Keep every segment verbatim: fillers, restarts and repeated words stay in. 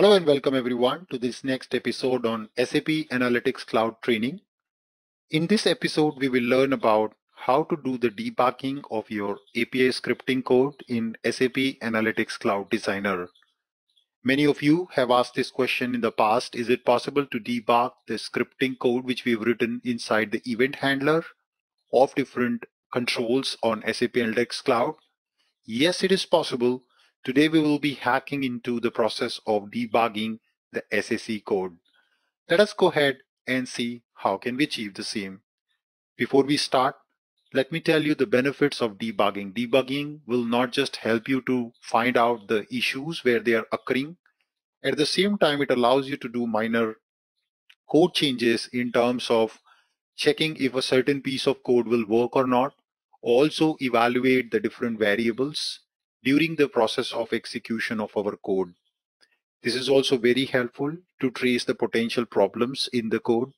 Hello and welcome everyone to this next episode on S A P Analytics Cloud training. In this episode, we will learn about how to do the debugging of your A P I scripting code in S A P Analytics Cloud Designer. Many of you have asked this question in the past. Is it possible to debug the scripting code which we've written inside the event handler of different controls on S A P Analytics Cloud? Yes, it is possible. Today we will be hacking into the process of debugging the S A C code. Let us go ahead and see how can we achieve the same. Before we start, let me tell you the benefits of debugging. Debugging will not just help you to find out the issues where they are occurring. At the same time, it allows you to do minor code changes in terms of checking if a certain piece of code will work or not. Also evaluate the different variables during the process of execution of our code. This is also very helpful to trace the potential problems in the code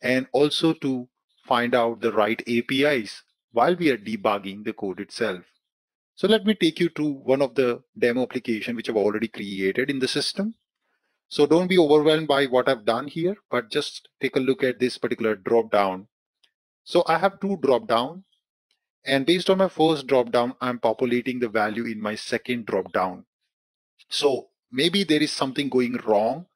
and also to find out the right A P Is while we are debugging the code itself. So let me take you to one of the demo applications which I've already created in the system. So don't be overwhelmed by what I've done here, but just take a look at this particular drop down. So I have two drop downs. And based on my first drop down, I'm populating the value in my second drop down. So maybe there is something going wrong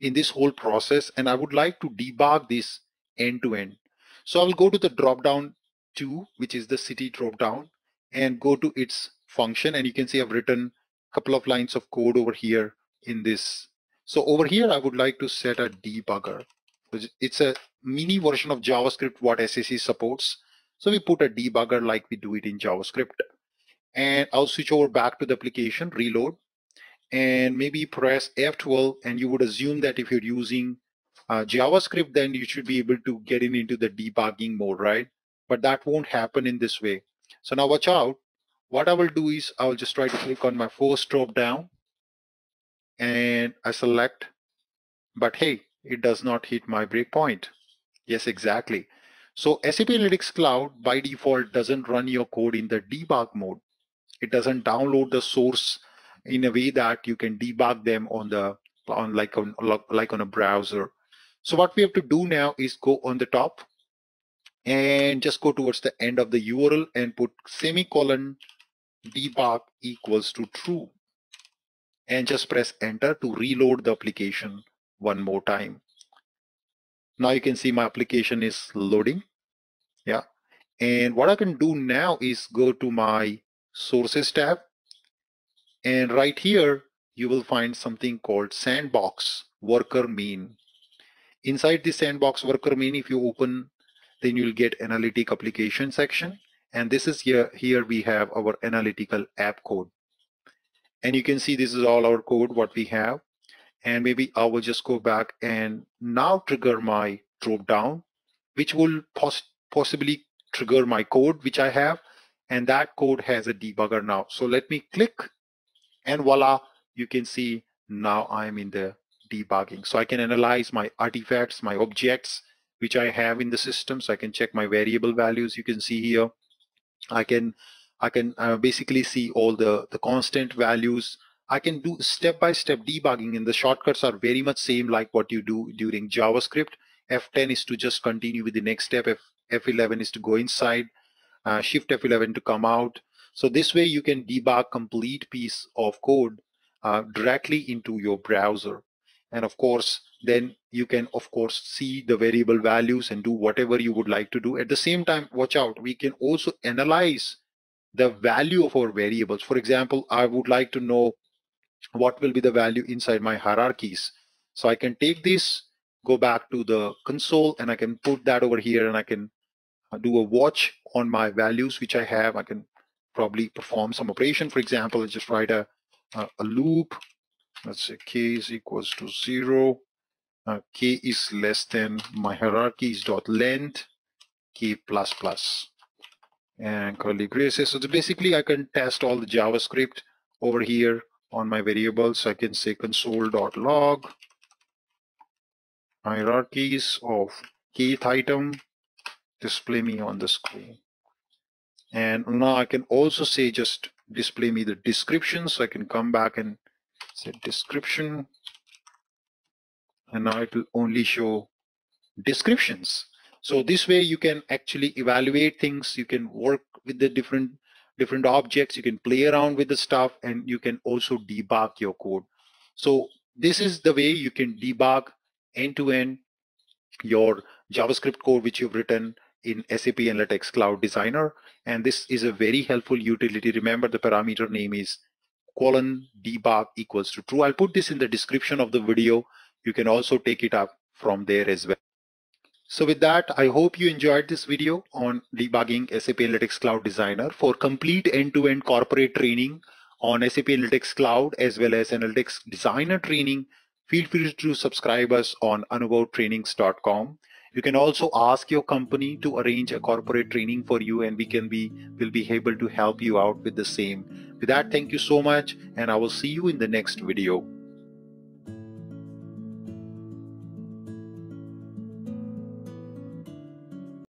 in this whole process and I would like to debug this end to end. So I'll go to the drop down two, which is the city drop down, and go to its function. And you can see I've written a couple of lines of code over here in this. So over here, I would like to set a debugger. It's a mini version of JavaScript, what S A C supports. So we put a debugger like we do it in JavaScript, and I'll switch over back to the application, reload, and maybe press F twelve, and you would assume that if you're using uh, JavaScript, then you should be able to get in into the debugging mode, right? But that won't happen in this way. So now watch out. What I will do is I'll just try to click on my first drop down and I select, but hey, it does not hit my breakpoint. Yes, exactly. So S A P Analytics Cloud by default doesn't run your code in the debug mode. It doesn't download the source in a way that you can debug them on the on like on like on a browser. So what we have to do now is go on the top and just go towards the end of the U R L and put semicolon debug equals to true and just press enter to reload the application one more time. Now you can see my application is loading. Yeah. And what I can do now is go to my sources tab. And right here, you will find something called sandbox worker main. Inside the sandbox worker main, if you open, then you'll get analytic application section. And this is here, here we have our analytical app code. And you can see this is all our code, what we have. And maybe I will just go back and now trigger my drop down, which will poss possibly trigger my code, which I have. And that code has a debugger now. So let me click and voila, you can see now I'm in the debugging. So I can analyze my artifacts, my objects, which I have in the system. So I can check my variable values. You can see here, I can, I can uh, basically see all the, the constant values. I can do step-by-step debugging, and the shortcuts are very much same like what you do during JavaScript. F ten is to just continue with the next step. F eleven is to go inside. Uh, Shift F eleven to come out. So this way you can debug complete piece of code uh, directly into your browser. And of course, then you can of course see the variable values and do whatever you would like to do. At the same time, watch out. We can also analyze the value of our variables. For example, I would like to know what will be the value inside my hierarchies. So I can take this, go back to the console, and I can put that over here, and I can do a watch on my values which I have. I can probably perform some operation. For example, I just write a, a, a loop. Let's say k is equals to zero. Uh, k is less than my hierarchies dot length, k plus plus, and curly braces. So basically I can test all the JavaScript over here on my variables. I can say console.log hierarchies of kth item, display me on the screen. And now I can also say just display me the description. So I can come back and say description and now it will only show descriptions. So this way you can actually evaluate things, you can work with the different different objects, you can play around with the stuff, and you can also debug your code. So this is the way you can debug end-to-end your JavaScript code which you've written in S A P Analytics Cloud Designer, and this is a very helpful utility. Remember, the parameter name is colon debug equals to true. I'll put this in the description of the video. You can also take it up from there as well. So with that, I hope you enjoyed this video on debugging S A P Analytics Cloud Designer. For complete end-to-end corporate training on S A P Analytics Cloud as well as Analytics Designer training, feel free to subscribe us on anubhav trainings dot com. You can also ask your company to arrange a corporate training for you, and we can be will be able to help you out with the same. With that, thank you so much, and I will see you in the next video.